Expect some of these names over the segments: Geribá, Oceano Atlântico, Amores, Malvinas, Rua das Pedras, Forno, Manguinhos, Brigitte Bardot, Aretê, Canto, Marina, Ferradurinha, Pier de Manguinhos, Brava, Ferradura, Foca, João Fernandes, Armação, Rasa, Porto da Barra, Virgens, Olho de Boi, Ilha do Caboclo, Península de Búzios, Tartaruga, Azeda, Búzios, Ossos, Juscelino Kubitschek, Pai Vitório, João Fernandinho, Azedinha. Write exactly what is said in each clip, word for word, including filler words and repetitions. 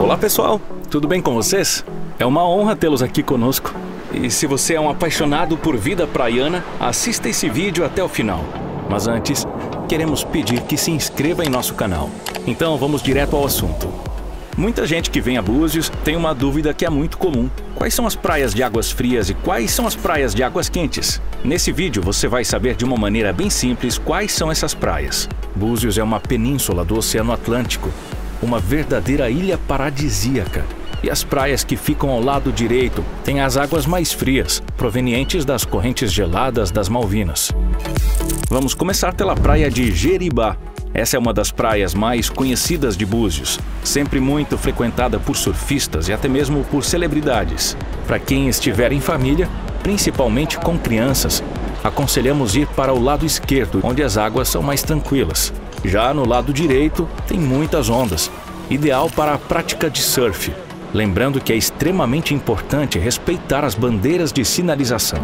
Olá pessoal, tudo bem com vocês? É uma honra tê-los aqui conosco. E se você é um apaixonado por vida praiana, assista esse vídeo até o final. Mas antes, queremos pedir que se inscreva em nosso canal. Então vamos direto ao assunto. Muita gente que vem a Búzios tem uma dúvida que é muito comum. Quais são as praias de águas frias e quais são as praias de águas quentes? Nesse vídeo você vai saber de uma maneira bem simples quais são essas praias. Búzios é uma península do Oceano Atlântico, uma verdadeira ilha paradisíaca. E as praias que ficam ao lado direito têm as águas mais frias, provenientes das correntes geladas das Malvinas. Vamos começar pela praia de Geribá. Essa é uma das praias mais conhecidas de Búzios, sempre muito frequentada por surfistas e até mesmo por celebridades. Para quem estiver em família, principalmente com crianças, aconselhamos ir para o lado esquerdo, onde as águas são mais tranquilas. Já no lado direito, tem muitas ondas, ideal para a prática de surf. Lembrando que é extremamente importante respeitar as bandeiras de sinalização.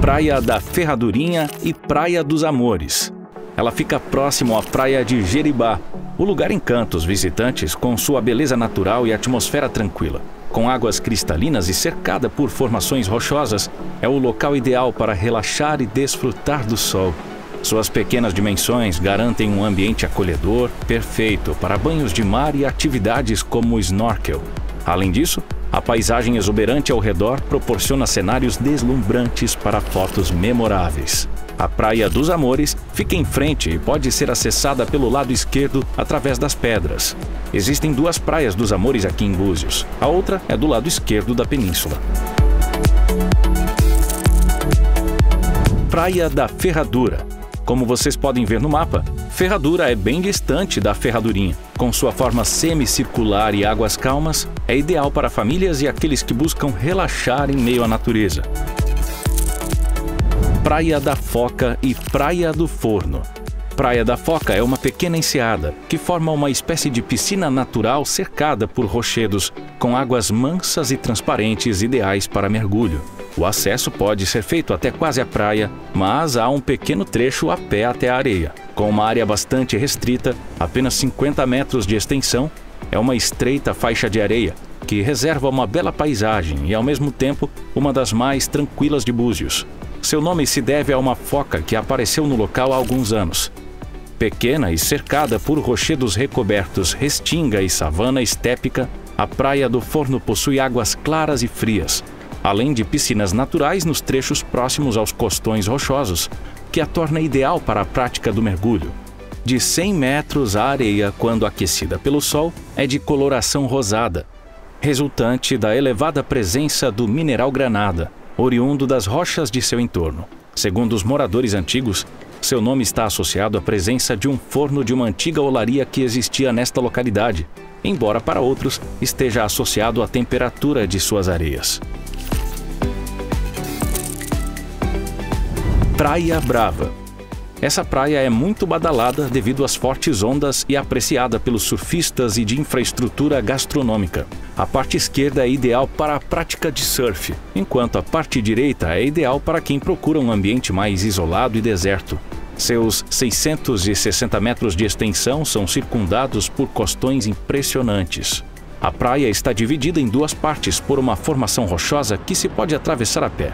Praia da Ferradurinha e Praia dos Amores. Ela fica próximo à Praia de Geribá. O lugar encanta os visitantes com sua beleza natural e atmosfera tranquila. Com águas cristalinas e cercada por formações rochosas, é o local ideal para relaxar e desfrutar do sol. Suas pequenas dimensões garantem um ambiente acolhedor, perfeito para banhos de mar e atividades como o snorkel. Além disso, a paisagem exuberante ao redor proporciona cenários deslumbrantes para fotos memoráveis. A Praia dos Amores fica em frente e pode ser acessada pelo lado esquerdo através das pedras. Existem duas Praias dos Amores aqui em Búzios. A outra é do lado esquerdo da península. Praia da Ferradura. Como vocês podem ver no mapa, Ferradura é bem distante da Ferradurinha. Com sua forma semicircular e águas calmas, é ideal para famílias e aqueles que buscam relaxar em meio à natureza. Praia da Foca e Praia do Forno. Praia da Foca é uma pequena enseada que forma uma espécie de piscina natural cercada por rochedos, com águas mansas e transparentes ideais para mergulho. O acesso pode ser feito até quase a praia, mas há um pequeno trecho a pé até a areia. Com uma área bastante restrita, apenas cinquenta metros de extensão, é uma estreita faixa de areia que reserva uma bela paisagem e, ao mesmo tempo, uma das mais tranquilas de Búzios. Seu nome se deve a uma foca que apareceu no local há alguns anos. Pequena e cercada por rochedos recobertos, restinga e savana estépica, a Praia do Forno possui águas claras e frias, além de piscinas naturais nos trechos próximos aos costões rochosos, que a torna ideal para a prática do mergulho. De cem metros, a areia, quando aquecida pelo sol, é de coloração rosada, resultante da elevada presença do mineral granada, oriundo das rochas de seu entorno. Segundo os moradores antigos, seu nome está associado à presença de um forno de uma antiga olaria que existia nesta localidade, embora para outros esteja associado à temperatura de suas areias. Praia Brava. Essa praia é muito badalada devido às fortes ondas e apreciada pelos surfistas e de infraestrutura gastronômica. A parte esquerda é ideal para a prática de surf, enquanto a parte direita é ideal para quem procura um ambiente mais isolado e deserto. Seus seiscentos e sessenta metros de extensão são circundados por costões impressionantes. A praia está dividida em duas partes por uma formação rochosa que se pode atravessar a pé.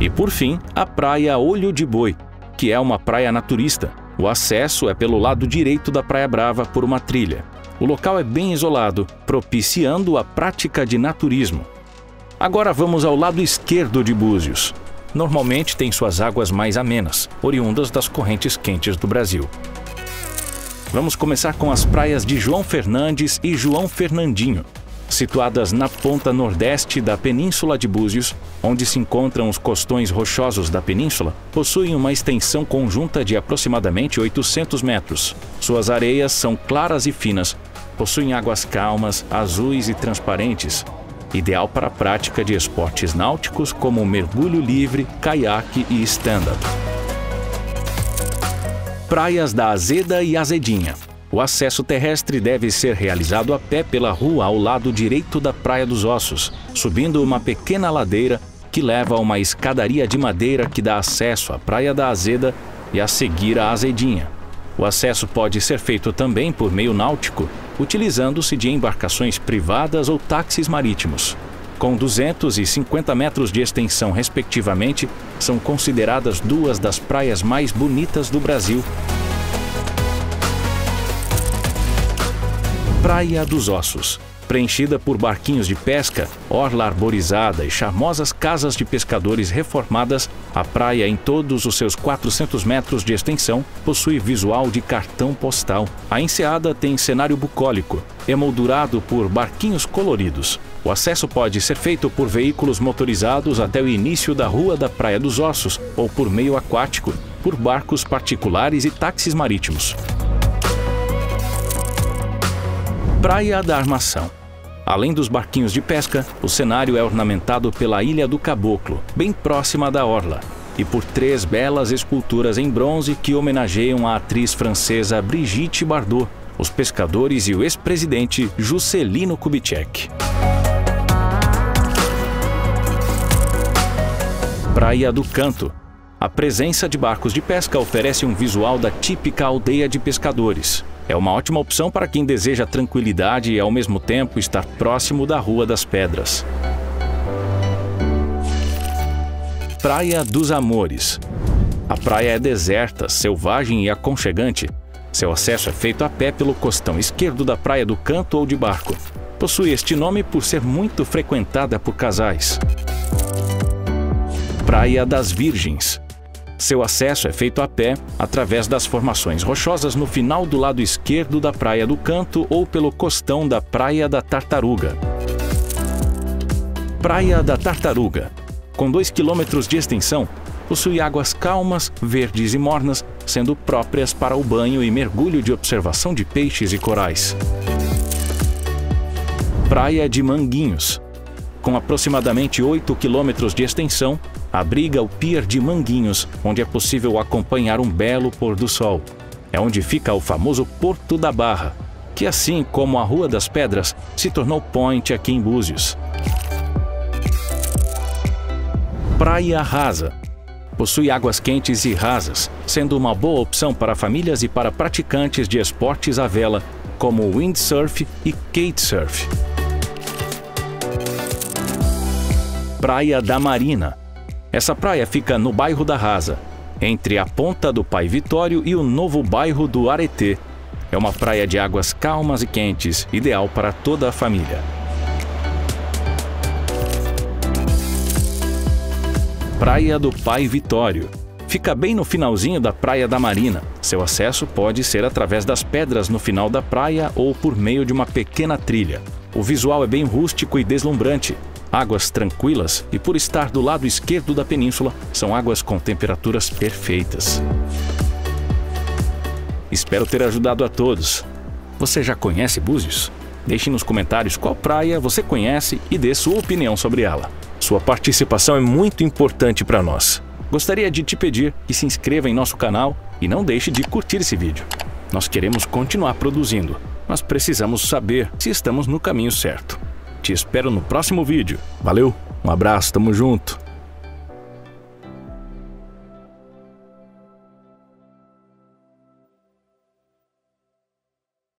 E por fim, a Praia Olho de Boi, que é uma praia naturista. O acesso é pelo lado direito da Praia Brava por uma trilha. O local é bem isolado, propiciando a prática de naturismo. Agora vamos ao lado esquerdo de Búzios. Normalmente tem suas águas mais amenas, oriundas das correntes quentes do Brasil. Vamos começar com as praias de João Fernandes e João Fernandinho, situadas na ponta nordeste da Península de Búzios, onde se encontram os costões rochosos da península, possuem uma extensão conjunta de aproximadamente oitocentos metros. Suas areias são claras e finas, possuem águas calmas, azuis e transparentes, ideal para a prática de esportes náuticos como mergulho livre, caiaque e stand-up. Praias da Azeda e Azedinha. O acesso terrestre deve ser realizado a pé pela rua ao lado direito da Praia dos Ossos, subindo uma pequena ladeira que leva a uma escadaria de madeira que dá acesso à Praia da Azeda e a seguir a Azedinha. O acesso pode ser feito também por meio náutico, utilizando-se de embarcações privadas ou táxis marítimos. Com duzentos e cinquenta metros de extensão, respectivamente, são consideradas duas das praias mais bonitas do Brasil. Praia dos Ossos. Preenchida por barquinhos de pesca, orla arborizada e charmosas casas de pescadores reformadas, a praia, em todos os seus quatrocentos metros de extensão, possui visual de cartão postal. A enseada tem cenário bucólico, emoldurado por barquinhos coloridos. O acesso pode ser feito por veículos motorizados até o início da Rua da Praia dos Ossos ou por meio aquático, por barcos particulares e táxis marítimos. Praia da Armação. Além dos barquinhos de pesca, o cenário é ornamentado pela Ilha do Caboclo, bem próxima da orla, e por três belas esculturas em bronze que homenageiam a atriz francesa Brigitte Bardot, os pescadores e o ex-presidente Juscelino Kubitschek. Praia do Canto. A presença de barcos de pesca oferece um visual da típica aldeia de pescadores. É uma ótima opção para quem deseja tranquilidade e, ao mesmo tempo, estar próximo da Rua das Pedras. Praia dos Amores. A praia é deserta, selvagem e aconchegante. Seu acesso é feito a pé pelo costão esquerdo da Praia do Canto ou de barco. Possui este nome por ser muito frequentada por casais. Praia das Virgens. Seu acesso é feito a pé, através das formações rochosas no final do lado esquerdo da Praia do Canto ou pelo costão da Praia da Tartaruga. Praia da Tartaruga. Com dois quilômetros de extensão, possui águas calmas, verdes e mornas, sendo próprias para o banho e mergulho de observação de peixes e corais. Praia de Manguinhos. Com aproximadamente oito quilômetros de extensão, abriga o Pier de Manguinhos, onde é possível acompanhar um belo pôr do sol. É onde fica o famoso Porto da Barra, que, assim como a Rua das Pedras, se tornou point aqui em Búzios. Praia Rasa. Possui águas quentes e rasas, sendo uma boa opção para famílias e para praticantes de esportes à vela, como windsurf e kitesurf. Praia da Marina. Essa praia fica no bairro da Rasa, entre a Ponta do Pai Vitório e o novo bairro do Aretê. É uma praia de águas calmas e quentes, ideal para toda a família. Praia do Pai Vitório. Fica bem no finalzinho da Praia da Marina. Seu acesso pode ser através das pedras no final da praia ou por meio de uma pequena trilha. O visual é bem rústico e deslumbrante. Águas tranquilas e, por estar do lado esquerdo da península, são águas com temperaturas perfeitas. Espero ter ajudado a todos. Você já conhece Búzios? Deixe nos comentários qual praia você conhece e dê sua opinião sobre ela. Sua participação é muito importante para nós. Gostaria de te pedir que se inscreva em nosso canal e não deixe de curtir esse vídeo. Nós queremos continuar produzindo, mas precisamos saber se estamos no caminho certo. Te espero no próximo vídeo. Valeu, um abraço, tamo junto.